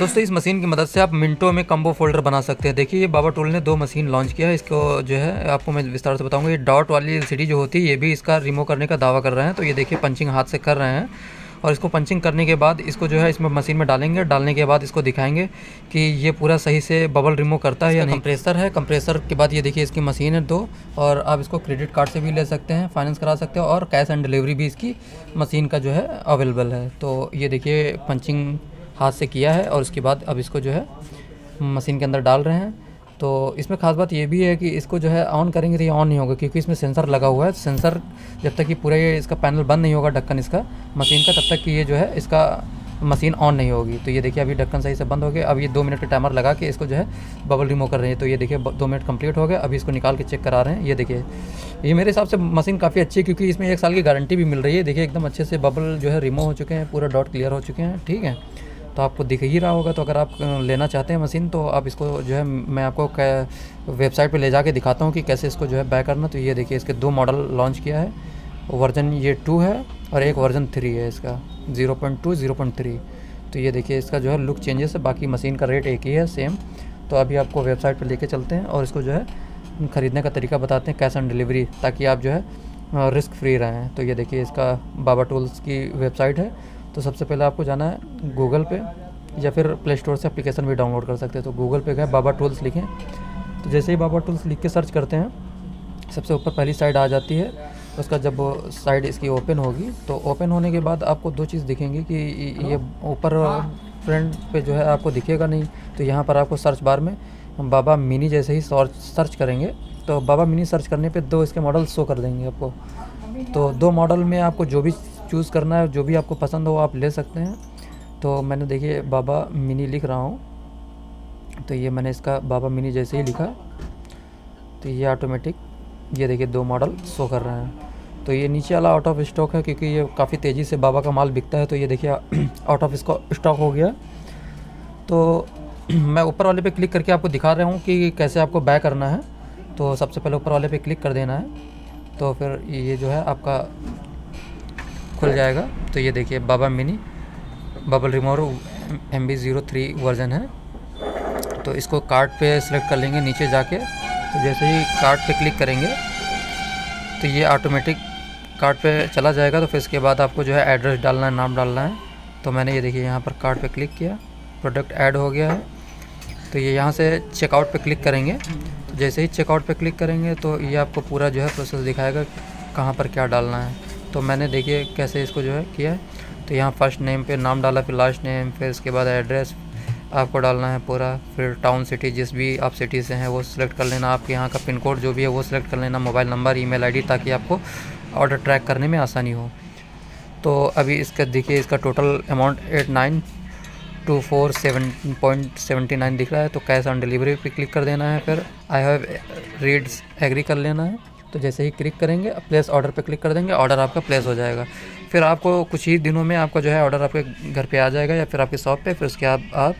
दोस्तों इस मशीन की मदद से आप मिनटों में कम्बो फोल्डर बना सकते हैं। देखिए ये बाबा टूल ने दो मशीन लॉन्च किया है, इसको जो है आपको मैं विस्तार से बताऊँगा। ये डॉट वाली LCD जो होती है ये भी इसका रिमूव करने का दावा कर रहे हैं। तो ये देखिए पंचिंग हाथ से कर रहे हैं और इसको पंचिंग करने के बाद इसको जो है इसमें मशीन में डालेंगे। डालने के बाद इसको दिखाएंगे कि ये पूरा सही से बबल रिमूव करता है या नहीं। कंप्रेसर है, कंप्रेसर के बाद ये देखिए इसकी मशीन है दो, और आप इसको क्रेडिट कार्ड से भी ले सकते हैं, फाइनेंस करा सकते हो, और कैश एंड डिलीवरी भी इसकी मशीन का जो है अवेलेबल है। तो ये देखिए पंचिंग हाथ से किया है और उसके बाद अब इसको जो है मशीन के अंदर डाल रहे हैं। तो इसमें खास बात ये भी है कि इसको जो है ऑन करेंगे तो ये ऑन नहीं होगा क्योंकि इसमें सेंसर लगा हुआ है। सेंसर जब तक कि पूरा ये इसका पैनल बंद नहीं होगा ढक्कन इसका मशीन का, तब तक कि ये जो है इसका मशीन ऑन नहीं होगी। तो ये देखिए अभी ढक्कन सही से बंद हो गया। अब ये 2 मिनट का टाइमर लगा के इसको जो है बबल रिमूव कर रहे हैं। तो ये देखिए 2 मिनट कंप्लीट हो गया। अभी इसको निकाल के चेक करा रहे हैं। ये देखिए ये मेरे हिसाब से मशीन काफ़ी अच्छी है क्योंकि इसमें 1 साल की गारंटी भी मिल रही है। देखिए एकदम अच्छे से बबल जो है रिमूव हो चुके हैं, पूरा डॉट क्लियर हो चुके हैं, ठीक है। तो आपको दिख ही रहा होगा। तो अगर आप लेना चाहते हैं मशीन तो आप इसको जो है मैं आपको वेबसाइट पे ले जाके दिखाता हूँ कि कैसे इसको जो है बाय करना। तो ये देखिए इसके 2 मॉडल लॉन्च किया है, वर्जन ये 2 है और एक वर्जन 3 है इसका 0.2 0.3। तो ये देखिए इसका जो है लुक चेंजेस है, बाकी मशीन का रेट एक ही है सेम। तो अभी आपको वेबसाइट पर लेके चलते हैं और इसको जो है ख़रीदने का तरीका बताते हैं, कैश ऑन डिलीवरी, ताकि आप जो है रिस्क फ्री रहें। तो ये देखिए इसका बाबा टूल्स की वेबसाइट है। तो सबसे पहले आपको जाना है गूगल पे या फिर प्ले स्टोर से एप्लीकेशन भी डाउनलोड कर सकते हैं। तो गूगल पे गए, बाबा टूल्स लिखें। तो जैसे ही बाबा टूल्स लिख के सर्च करते हैं सबसे ऊपर पहली साइड आ जाती है। उसका जब साइड इसकी ओपन होगी तो ओपन होने के बाद आपको 2 चीज़ दिखेंगी कि ये ऊपर फ्रंट पे जो है आपको दिखेगा नहीं। तो यहाँ पर आपको सर्च बार में बाबा मिनी जैसे ही सर्च करेंगे तो बाबा मिनी सर्च करने पर 2 इसके मॉडल शो कर देंगे आपको। तो 2 मॉडल में आपको जो भी चूज़ करना है, जो भी आपको पसंद हो आप ले सकते हैं। तो मैंने देखिए बाबा मिनी लिख रहा हूँ, तो ये मैंने इसका बाबा मिनी जैसे ही लिखा तो ये ऑटोमेटिक ये देखिए 2 मॉडल शो कर रहे हैं। तो ये नीचे वाला आउट ऑफ स्टॉक है क्योंकि ये काफ़ी तेज़ी से बाबा का माल बिकता है। तो ये देखिए आउट ऑफ स्टॉक हो गया। तो मैं ऊपर वाले पे क्लिक करके आपको दिखा रहा हूँ कि कैसे आपको बाय करना है। तो सबसे पहले ऊपर वाले पे क्लिक कर देना है तो फिर ये जो है आपका खुल जाएगा। तो ये देखिए बाबा mini bubble remover MB03 version है। तो इसको कार्ट पे सिलेक्ट कर लेंगे नीचे जाके। तो जैसे ही कार्ट पे क्लिक करेंगे तो ये ऑटोमेटिक कार्ट पे चला जाएगा। तो फिर इसके बाद आपको जो है एड्रेस डालना है, नाम डालना है। तो मैंने ये देखिए यहाँ पर कार्ट पे क्लिक किया, प्रोडक्ट ऐड हो गया है। तो ये यहाँ से चेकआउट पे क्लिक करेंगे। तो जैसे ही चेकआउट पे क्लिक करेंगे तो ये आपको पूरा जो है प्रोसेस दिखाएगा कहाँ पर क्या डालना है। तो मैंने देखिए कैसे इसको जो है किया है। तो यहाँ फर्स्ट नेम पे नाम डाला, फिर लास्ट नेम, फिर इसके बाद एड्रेस आपको डालना है पूरा, फिर टाउन सिटी जिस भी आप सिटी से हैं वो सिलेक्ट कर लेना, आपके यहाँ का पिन कोड जो भी है वो सिलेक्ट कर लेना, मोबाइल नंबर, ईमेल आईडी, ताकि आपको ऑर्डर ट्रैक करने में आसानी हो। तो अभी इसका देखिए इसका टोटल अमाउंट 8924.79 दिख रहा है। तो कैश ऑन डिलीवरी पर क्लिक कर देना है, फिर आई हैव रीड्स एग्री कर लेना है। तो जैसे ही क्लिक करेंगे प्लेस ऑर्डर पे क्लिक कर देंगे, ऑर्डर आपका प्लेस हो जाएगा। फिर आपको कुछ ही दिनों में आपका जो है ऑर्डर आपके घर पे आ जाएगा या फिर आपके शॉप पे। फिर उसके आप